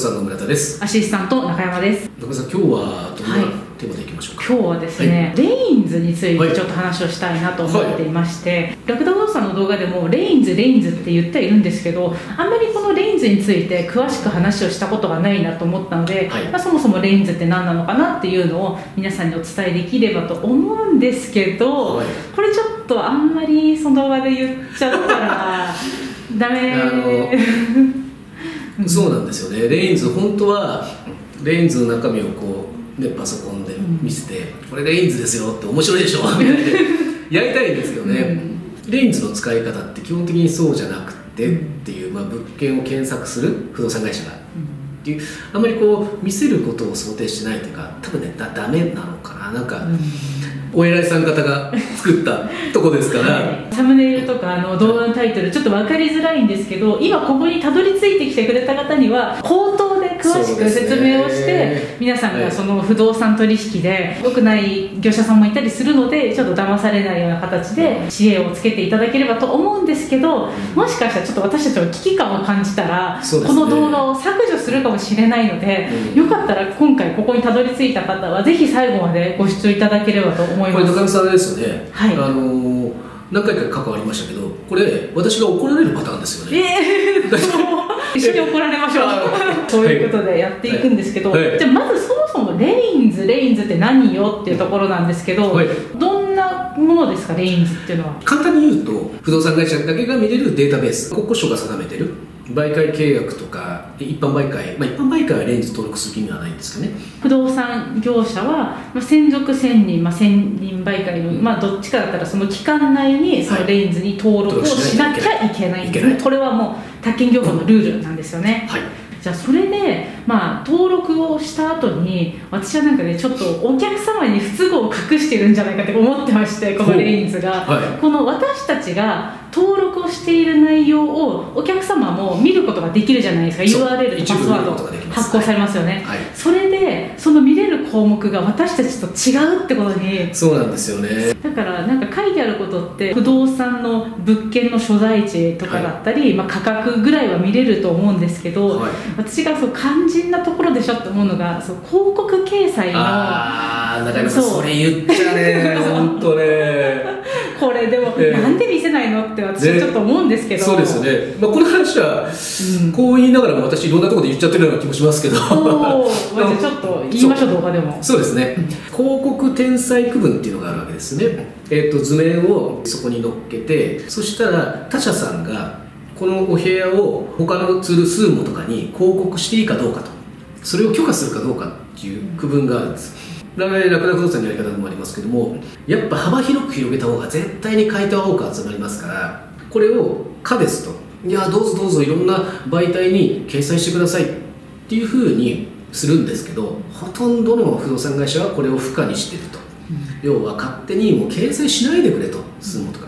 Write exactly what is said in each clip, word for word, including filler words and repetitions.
さんの村田です。アシスタント中山です。中山さん、今日はどんな、はい、テーマでいきましょうか。今日はですね、はい、レインズについてちょっと話をしたいなと思っていまして、はいはい、ラクダ不動産の動画でもレインズレインズって言っているんですけど、あんまりこのレインズについて詳しく話をしたことがないなと思ったので、はい、まあ、そもそもレインズって何なのかなっていうのを皆さんにお伝えできればと思うんですけど、はい、これちょっとあんまりその動画で言っちゃったらダメーそうなんですよね。レインズ、本当はレインズの中身をこう、ね、パソコンで見せて、うん、これレインズですよって面白いでしょみたいなやりたいんですけどね、うん、レインズの使い方って基本的にそうじゃなくてっていう、まあ、物件を検索する不動産会社がっていう、あんまりこう見せることを想定してないというか、多分ね、だダメなのかな、なんか、うん、お偉いさん方が作ったとこですから、サムネイルとかあの動画のタイトルちょっと分かりづらいんですけど、今ここにたどり着いてきてくれた方には口頭で詳しく説明をして、皆さんがその不動産取引で良くない業者さんもいたりするので、ちょっと騙されないような形で知恵をつけていただければと思うんですけど、もしかしたらちょっと私たちも危機感を感じたら、この動画を削除するかもしれないので、よかったら今回ここにたどり着いた方はぜひ最後までご視聴いただければと思います。これ中見さんですよね、はい、あの何回か関わりましたけど、これ私が怒られるパターンですよね。えー、一緒に怒られましょうということでやっていくんですけど、はいはい、じゃあまずそもそもレインズレインズって何よっていうところなんですけど、はい、どんなものですかレインズっていうのは。簡単に言うと、不動産会社だけが見れるデータベース、国交省が定めてる売買契約とか一般売買、まあ、一般売買はレインズ登録する義務はないんですかね。不動産業者は、まあ、専属専任、まあ、専任売買の、うん、まあどっちかだったらその期間内にそのレインズに登録をしなきゃいけないんですね。これはもう宅建業法のルールなんですよね、うん、はい。じゃあそれで、まあ、登録をした後に、私はなんかね、ちょっとお客様に不都合を隠してるんじゃないかって思ってまして、このレインズが、はい、この私たちが登録をしている内容をお客様も見ることができるじゃないですか。 ユーアールエル とパスワード発行されますよね、はい、それでその見れる項目が私たちと違うってことに。そうなんですよね。だからなんか書いてあることって、不動産の物件の所在地とかだったり、はい、まあ価格ぐらいは見れると思うんですけど、はい、私がそう肝心なところでしょって思うのが、そう広告掲載の。ああ、中山さんそれ言っちゃね本当ねこれでも、えー、なんで見せないのって私はちょっと思うんですけど、ね、そうですよね、まあ、この話は、うん、こう言いながらも私いろんなところで言っちゃってるような気もしますけどおー、ちょっと言いましょう動画でも。そうですね、広告転載区分っていうのがあるわけですね。えーと、図面をそこに乗っけて、そしたら他社さんがこのお部屋を他のツールスーモとかに広告していいかどうかと、それを許可するかどうかっていう区分があるんです。ラクダ不動産のやり方もありますけども、やっぱ幅広く広げた方が絶対に買い手は多く集まりますから、これを「可です」と「いやどうぞどうぞいろんな媒体に掲載してください」っていうふうにするんですけど、ほとんどの不動産会社はこれを不可にしてると、うん、要は勝手にもう掲載しないでくれと、スーモとか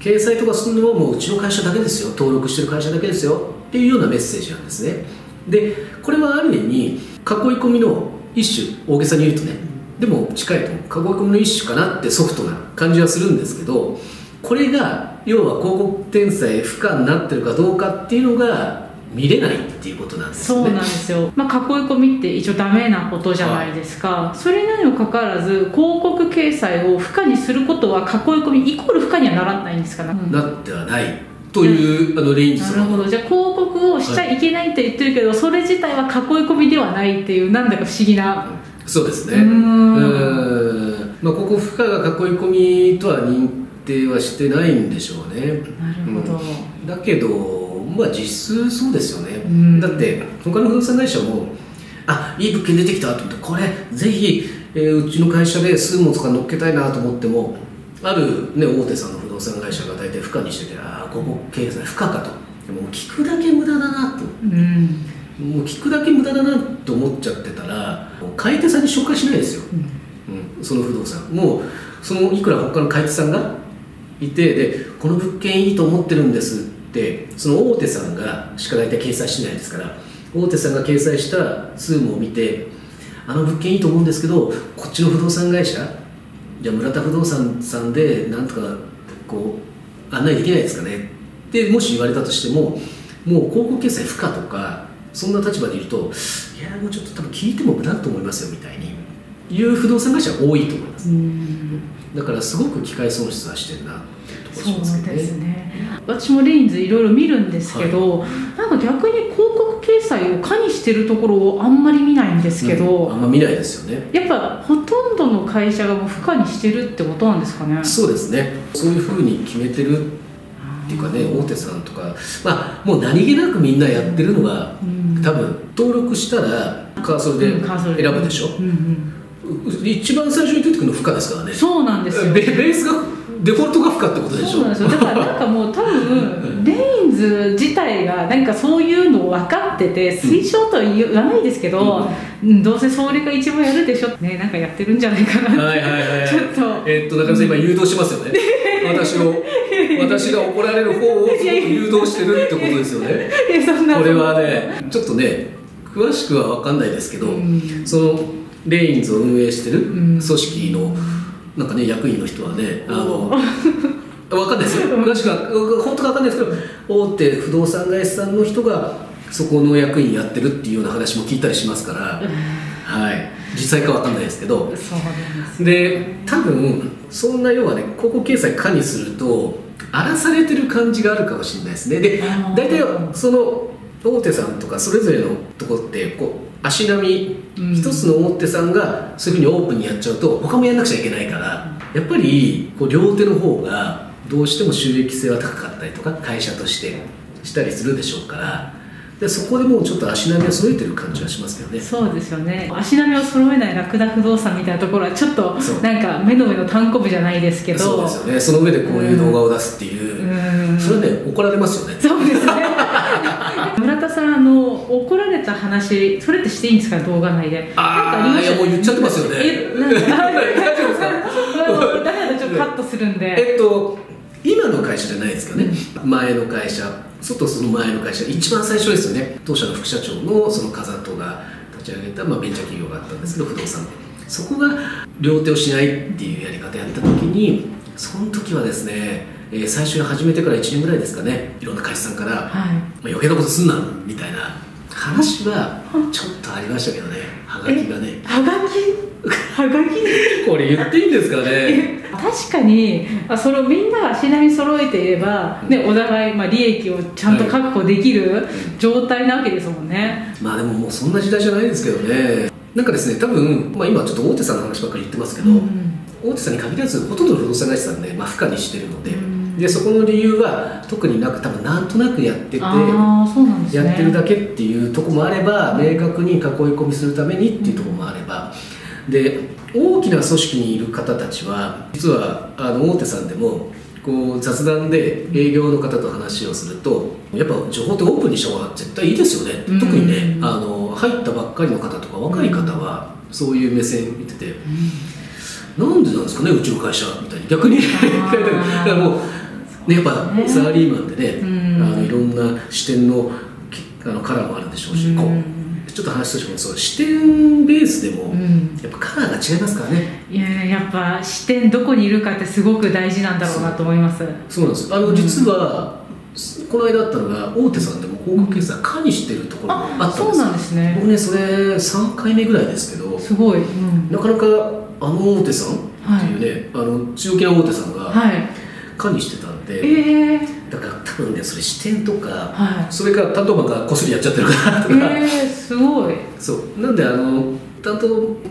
掲載とかするのはもううちの会社だけですよ、登録してる会社だけですよっていうようなメッセージなんですね。でこれはある意味に囲い込みの一種、大げさに言うとね、でも近いと思う、囲い込みの一種かなってソフトな感じはするんですけど、これが要は広告転載不可になってるかどうかっていうのが見れないっていうことなんですね。そうなんですよ、まあ、囲い込みって一応ダメなことじゃないですか、はい、それなのにもかかわらず広告掲載を不可にすることは囲い込みイコール不可にはならないんですか、うん、なってはないというあのレインズ。なるほど。じゃあ広告をしちゃいけないって言ってるけど、はい、それ自体は囲い込みではないっていう、なんだか不思議な。そうですね。うーん、うーん、まあ、ここ負荷が囲い込みとは認定はしてないんでしょうね。なるほど、うん、だけどまあ実数そうですよね。だって他の不動産会社も「あ、いい物件出てきた」と思って、これぜひ、えー、うちの会社でスーモとか乗っけたいなと思っても、ある、ね、大手さんの不動産会社が大体不可にしてて、ああここ経済不可かと、でも聞くだけ無駄だなと、うん、もう聞くだけ無駄だなと思っちゃってたら、買い手さんに紹介しないですよ、うんうん、その不動産もうそのいくら他の買い手さんがいて、でこの物件いいと思ってるんですってその大手さんがしか大体掲載しないですから、大手さんが掲載したスーモを見て、あの物件いいと思うんですけど、こっちの不動産会社じゃあ村田不動産さんでなんとかこう案内できないですかねってもし言われたとしても、もう広告掲載不可とか、そんな立場でいると、いやもうちょっと多分聞いても無駄だと思いますよみたいにいう不動産会社は多いと思います。だからすごく機会損失はしてるなところしますけどね。そうですね。私もレインズいろいろ見るんですけど、はい、なんか逆に広告掲載を加にしてるところをあんまり見ないんですけど、うん、あんま見ないですよね。やっぱほとんどの会社がもう不可にしてるってことなんですかね。そうですね。そういうふうに決めてるっていうかね、大手さんとか、まあ、もう何気なくみんなやってるのが、うん、多分登録したらカーソルで選ぶでしょ。一番最初に出てくるの不可ですからね。そうなんですよ。ベースがデフォルトが不可ってことでしょ。そうなんですよ。だからなんかもう多分レインズ自体がなんかそういうのを分かってて推奨とは言わないですけど、うんうん、どうせそれが一番やるでしょね、なんかやってるんじゃないかなって。はいはいはい。ちょっとえっと中山さん今誘導しますよね。私を私が怒られる方をすごく誘導してるってことですよね。そんなこれはねちょっとね詳しくは分かんないですけど、うん、そのレインズを運営してる組織の、うんなんかね、役員の人はね、あの分かんないですよ、詳しくは本当か分かんないですけど、大手不動産会社さんの人がそこの役員やってるっていうような話も聞いたりしますから、はい、実際か分かんないですけど、で多分そんな要はね、広告掲載可にすると荒らされてる感じがあるかもしれないですね。で大体その大手さんとかそれぞれのとこってこう足並み一つの大手さんがそういうふうにオープンにやっちゃうと他もやんなくちゃいけないから、やっぱりこう両手の方がどうしても収益性は高かったりとか会社としてしたりするでしょうから、でそこでもうちょっと足並みを揃えてる感じはしますけどね。そうですよね。足並みを揃えないラクダ不動産みたいなところはちょっとなんか目の上のたんこぶじゃないですけど、そうですよね。その上でこういう動画を出すっていう、うん、それね怒られますよね。そうですね。村田さんあの怒られた話それってしていいんですか、動画内で。ああいやもう言っちゃってますよね。えなん大丈夫ですか。だからちょっとカットするんで。えっと今の会社じゃないですけどね。前の会社、外その前の会社一番最初ですよね。当社の副社長のその風戸が立ち上げたまあベンチャー企業があったんですけど、不動産でそこが両手をしないっていうやり方やった時に、その時はですね。えー、最初に始めてからいちねんぐらいですかね、いろんな会社さんから、はい、まあ余計なことすんなみたいな話はちょっとありましたけどね、はがきがね。はがきはがきこれ言っていいんですかね。確かにそれをみんなが足並み揃えていれば、ね、お互い、まあ、利益をちゃんと確保できる状態なわけですもんね、はい、まあでももうそんな時代じゃないですけどね。なんかですね多分、まあ、今ちょっと大手さんの話ばっかり言ってますけど、うん、大手さんに限らずほとんどの不動産会社さんで、まあ、負荷にしてるので、うんでそこの理由は特になく、多分なんとなくやってて、やってるだけっていうとこもあれば、明確に囲い込みするためにっていうとこもあれば、で大きな組織にいる方たちは実はあの大手さんでもこう雑談で営業の方と話をすると、やっぱ情報ってオープンにした方が絶対いいですよね、うん、特にねあの入ったばっかりの方とか若い方はそういう目線見てて、うん、なんでなんですかねうちの会社みたいに逆にだからもうね、やっぱサラリーマンでね、うん、あのいろんな視点のあのカラーもあるでしょうし、うん、こうちょっと話としてもそう視点ベースでも、うん、やっぱカラーが違いますからね。いややっぱ視点どこにいるかってすごく大事なんだろうなと思います。そうなんです。あの実は、うん、この間あったのが大手さんでも広告掲載可にしてるところがあったんです。そうなんですね。僕ねそれさんかいめぐらいですけど、すごい、うん、なかなかあの大手さんっていうね、はい、あの強気な大手さんが、はい可にしてたんで、えー、だから多分ねそれ視点とか、はい、それから担当マンがこっそりやっちゃってるからとか、えー、すごい。そうなんであの担当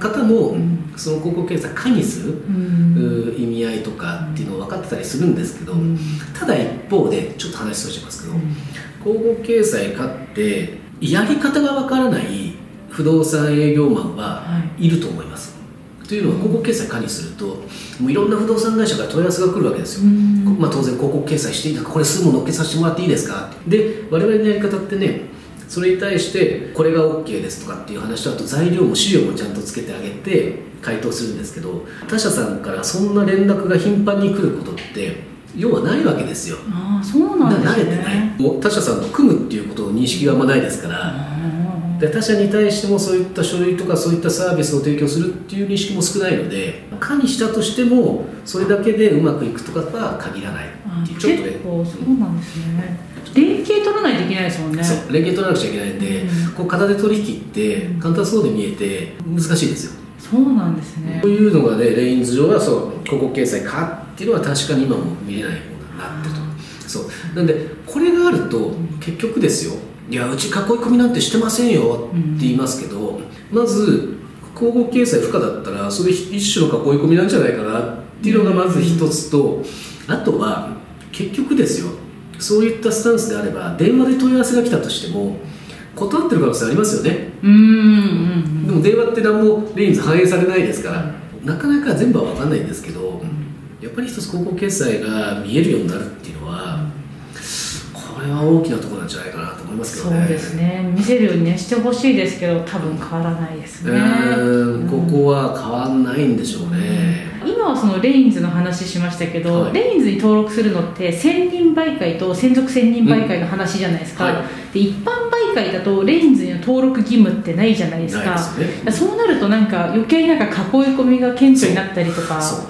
方も、うん、その広告掲載可にする、うん、意味合いとかっていうのを分かってたりするんですけど、うん、ただ一方でちょっと話しそうしてますけど、うん、広告掲載可ってやり方が分からない不動産営業マンはいると思います、はい。というのは広告掲載可にするともういろんな不動産会社から問い合わせが来るわけですよ、まあ、当然広告掲載していいのかこれすぐ載っけさせてもらっていいですかで我々のやり方ってねそれに対してこれが OK ですとかっていう話とあと材料も資料もちゃんとつけてあげて回答するんですけど他社さんからそんな連絡が頻繁に来ることって要はないわけですよ。ああそうなんですね。慣れてない。もう他社さんと組むっていうことの認識があんまないですから。で他社に対してもそういった書類とかそういったサービスを提供するっていう認識も少ないので、加にしたとしてもそれだけでうまくいくとかは限らないっていう、ちょっとね、結構そうなんですね、連携取らないといけないですもんね。そう、連携取らなくちゃいけないんで、うん、こう片手取引って簡単そうで見えて難しいですよ。そうなんですね。というのがね、レインズ上はそう広告掲載かっていうのは確かに今も見れないようになってると。そうなんで、これがあると結局ですよ、いやうち囲い込みなんてしてませんよって言いますけど、うん、まず広告掲載不可だったらそれ一種の囲い込みなんじゃないかなっていうのがまず一つと、あとは結局ですよ、そういったスタンスであれば電話で問い合わせが来たとしても断ってる可能性ありますよね。うん、でも電話って何もレインズ反映されないですから、なかなか全部は分かんないんですけど、やっぱり一つ広告掲載が見えるようになるっていうのはこれは大きなところなんじゃないかなと思いますけどね。そうですね、見せるように、ね、してほしいですけど、多分変わらないですね。ここは変わんないんでしょうね。今はそのレインズの話しましたけど、はい、レインズに登録するのって専任媒介と専属専任媒介の話じゃないですか、うん、はい、で一般媒介だとレインズに登録義務ってないじゃないですか。です、ね、そうなるとなんか余計なんか囲い込みが顕著になったりとか。そうそう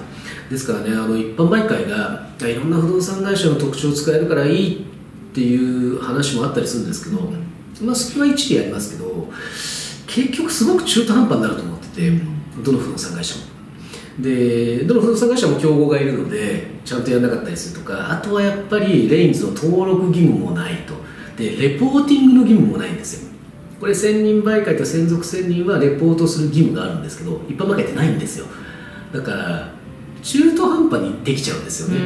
ですからね、あの一般媒介がいろんな不動産会社の特徴を使えるからいいっていう話もあったりするんですけど、まあ、それは一理ありますけど、結局すごく中途半端になると思ってて、どの不動産会社も。でどの不動産会社も競合がいるのでちゃんとやらなかったりするとか、あとはやっぱりレインズの登録義務もないと、でレポーティングの義務もないんですよ。これ専任媒介と専属専任はレポートする義務があるんですけど、一般媒介ってないんですよ。だから中途半端にできちゃうんですよね。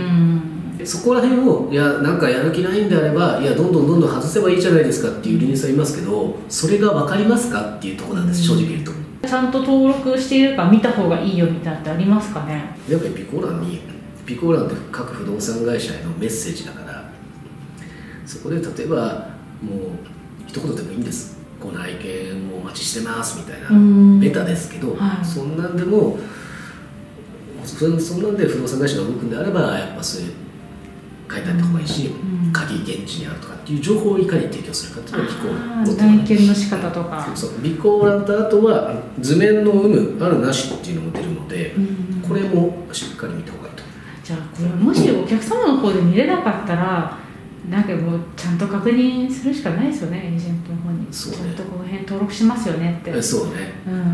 うん、そこら辺をいやなんかやる気ないんであれば、いやどんどんどんどん外せばいいじゃないですかっていうリリースはいますけど、それが分かりますかっていうところなんです、うん、正直言うと。ちゃんと登録しているか見た方がいいよみたいなのってありますかね。やっぱり備考欄に、備考欄って各不動産会社へのメッセージだから、そこで例えばもう一言でもいいんです、この内見をお待ちしてますみたいな、ベタですけど、はい、そんなんでもそんなんで不動産会社が動くんであれば、やっぱそういう書いてあった方がいいし、うん、鍵現地にあるとかっていう情報をいかに提供するかっていうのが備考欄、内見の仕方とか、そうそう備考欄と、あとは図面の有無あるなしっていうのも出るので、うん、これもしっかり見た方がいいと。じゃあこれもしお客様の方で見れなかったら、なんかもうちゃんと確認するしかないですよね、エージェントの方に、そうね、ちゃんとこの辺登録しますよねって。そうね、うん、うん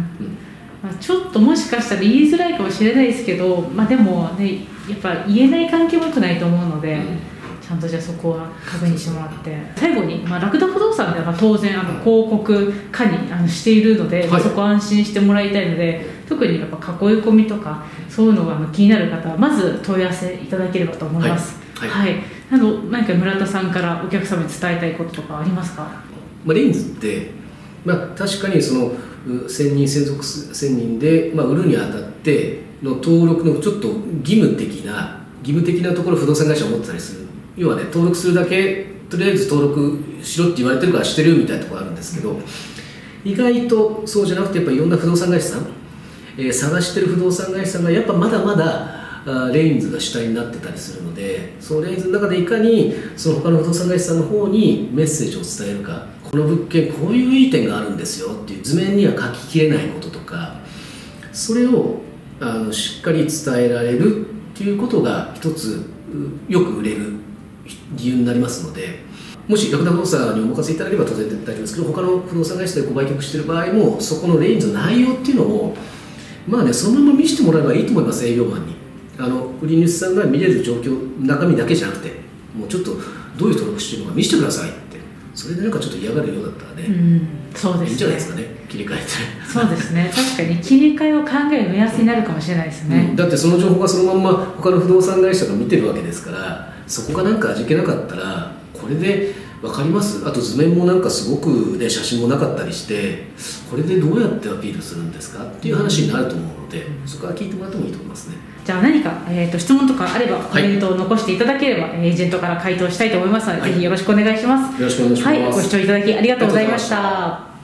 ちょっともしかしたら言いづらいかもしれないですけど、まあ、でも、ね、やっぱ言えない関係も良くないと思うので、うん、ちゃんとじゃあそこは確認してもらって、最後に、まあ、ラクダ不動産では当然あの広告化にあのしているので、はい、そこ安心してもらいたいので、特にやっぱ囲い込みとかそういうのが気になる方はまず問い合わせいただければと思います。何か村田さんからお客様に伝えたいこととかありますか？まあ、レインズって、まあ、確かにその専任専属専任で、まあ、売るにあたっての登録のちょっと義務的な義務的なところ不動産会社を持ってたりする、要はね、登録するだけとりあえず登録しろって言われてるからしてるみたいなところあるんですけど、意外とそうじゃなくて、やっぱいろんな不動産会社さん、えー、探してる不動産会社さんがやっぱまだまだレインズが主体になってたりするので、そのレインズの中でいかにその他の不動産会社さんの方にメッセージを伝えるか。この物件こういういい点があるんですよっていう図面には書ききれないこととか、それをあのしっかり伝えられるっていうことが一つよく売れる理由になりますので、もしラクダ不動産にお任せいただければ当然大丈夫ですけど、他の不動産会社でご売却している場合もそこのレインズの内容っていうのをまあね、そのまま見せてもらえばいいと思います。営業マンにあの売り主さんが見れる状況、中身だけじゃなくて、もうちょっとどういう登録しているのか見せてくださいって、それでなんかちょっと嫌がるようだったらね、うん、そうですね、いいんじゃないですかね、切り替えて。そうですね、確かに切り替えを考える目安になるかもしれないですね、うん、だってその情報がそのまんま他の不動産会社が見てるわけですから、そこがなんか味気なかったらこれで分かります。あと図面もなんかすごく、ね、写真もなかったりして、これでどうやってアピールするんですかっていう話になると思うので、うん、そこは聞いてもらってもいいと思いますね。じゃあ何か、えー、と質問とかあればコメントを残していただければ、はい、エージェントから回答したいと思いますので、はい、ぜひよろしくお願いします。よろしくお願いします。はい、ご視聴いただきありがとうございました。